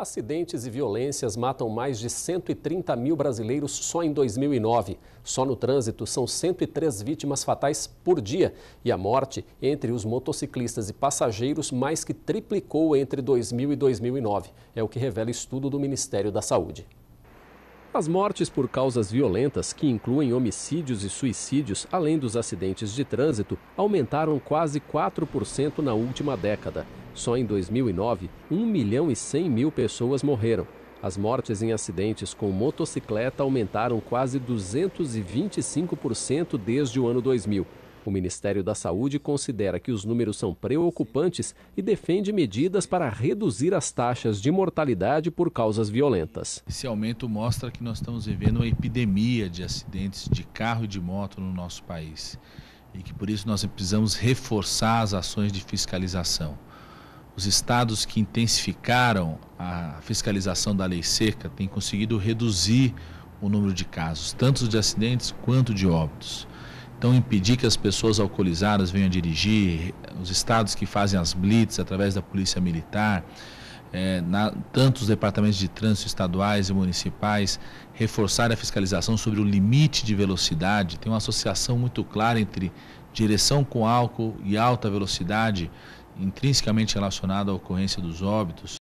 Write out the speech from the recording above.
Acidentes e violências matam mais de 130 mil brasileiros só em 2009. Só no trânsito são 103 vítimas fatais por dia. E a morte entre os motociclistas e passageiros mais que triplicou entre 2000 e 2009. É o que revela estudo do Ministério da Saúde. As mortes por causas violentas, que incluem homicídios e suicídios, além dos acidentes de trânsito, aumentaram quase 4% na última década. Só em 2009, 1.100.000 pessoas morreram. As mortes em acidentes com motocicleta aumentaram quase 225% desde o ano 2000. O Ministério da Saúde considera que os números são preocupantes e defende medidas para reduzir as taxas de mortalidade por causas violentas. Esse aumento mostra que nós estamos vivendo uma epidemia de acidentes de carro e de moto no nosso país. E que por isso nós precisamos reforçar as ações de fiscalização. Os estados que intensificaram a fiscalização da lei seca têm conseguido reduzir o número de casos, tanto de acidentes quanto de óbitos. Então, impedir que as pessoas alcoolizadas venham a dirigir, os estados que fazem as blitz através da polícia militar, tanto os departamentos de trânsito estaduais e municipais, reforçar a fiscalização sobre o limite de velocidade. Tem uma associação muito clara entre direção com álcool e alta velocidade, intrinsecamente relacionada à ocorrência dos óbitos.